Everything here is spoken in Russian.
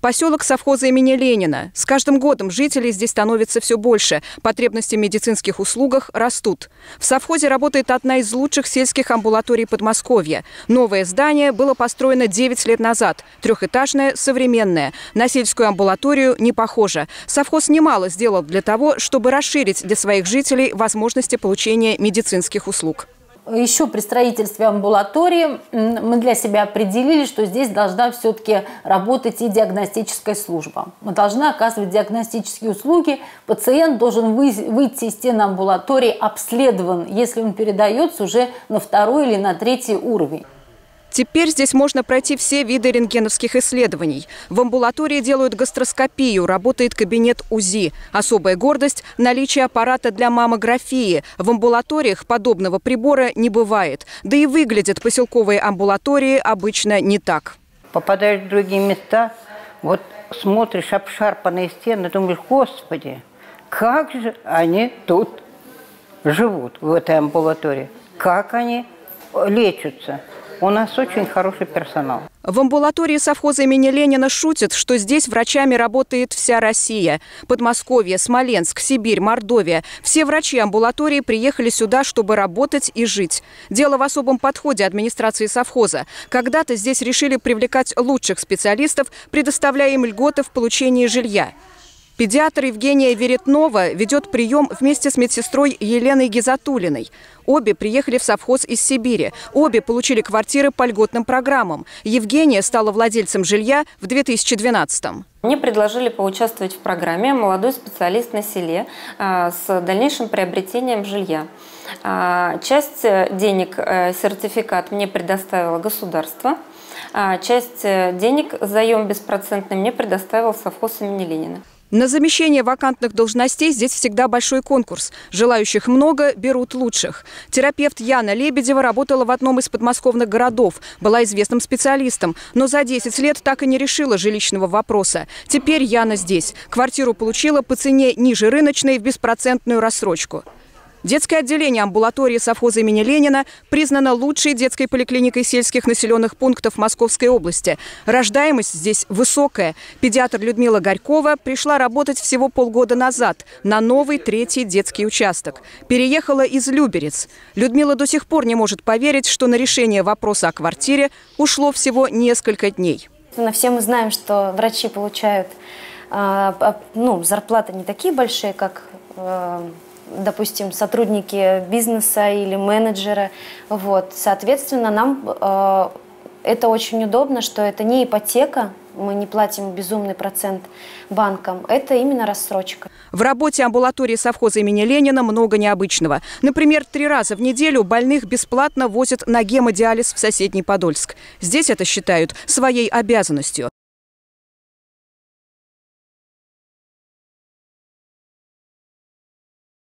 Поселок совхоза имени Ленина. С каждым годом жителей здесь становится все больше. Потребности в медицинских услугах растут. В совхозе работает одна из лучших сельских амбулаторий Подмосковья. Новое здание было построено 9 лет назад. Трехэтажное, современное. На сельскую амбулаторию не похоже. Совхоз немало сделал для того, чтобы расширить для своих жителей возможности получения медицинских услуг. Еще при строительстве амбулатории мы для себя определили, что здесь должна все-таки работать и диагностическая служба. Мы должны оказывать диагностические услуги. Пациент должен выйти из стен амбулатории обследован, если он передается уже на второй или на третий уровень. Теперь здесь можно пройти все виды рентгеновских исследований. В амбулатории делают гастроскопию, работает кабинет УЗИ. Особая гордость – наличие аппарата для маммографии. В амбулаториях подобного прибора не бывает. Да и выглядят поселковые амбулатории обычно не так. Попадаешь в другие места, вот смотришь обшарпанные стены, думаешь, господи, как же они тут живут, в этой амбулатории, как они лечатся. У нас очень хороший персонал. В амбулатории совхоза имени Ленина шутят, что здесь врачами работает вся Россия. Подмосковье, Смоленск, Сибирь, Мордовия. Все врачи амбулатории приехали сюда, чтобы работать и жить. Дело в особом подходе администрации совхоза. Когда-то здесь решили привлекать лучших специалистов, предоставляя им льготы в получении жилья. Педиатр Евгения Веретнова ведет прием вместе с медсестрой Еленой Гизатулиной. Обе приехали в совхоз из Сибири. Обе получили квартиры по льготным программам. Евгения стала владельцем жилья в 2012-м. Мне предложили поучаствовать в программе «Молодой специалист на селе» с дальнейшим приобретением жилья. Часть денег, сертификат, мне предоставило государство. Часть денег, заем беспроцентный, мне предоставил совхоз имени Ленина. На замещение вакантных должностей здесь всегда большой конкурс. Желающих много, берут лучших. Терапевт Яна Лебедева работала в одном из подмосковных городов. Была известным специалистом, но за 10 лет так и не решила жилищного вопроса. Теперь Яна здесь. Квартиру получила по цене ниже рыночной в беспроцентную рассрочку. Детское отделение амбулатории совхоза имени Ленина признано лучшей детской поликлиникой сельских населенных пунктов Московской области. Рождаемость здесь высокая. Педиатр Людмила Горькова пришла работать всего полгода назад на новый третий детский участок. Переехала из Люберец. Людмила до сих пор не может поверить, что на решение вопроса о квартире ушло всего несколько дней. Все мы знаем, что врачи получают зарплаты не такие большие, как... допустим, сотрудники бизнеса или менеджеры. Вот. Соответственно, нам это очень удобно, что это не ипотека, мы не платим безумный процент банкам, это именно рассрочка. В работе амбулатории совхоза имени Ленина много необычного. Например, 3 раза в неделю больных бесплатно возят на гемодиализ в соседний Подольск. Здесь это считают своей обязанностью.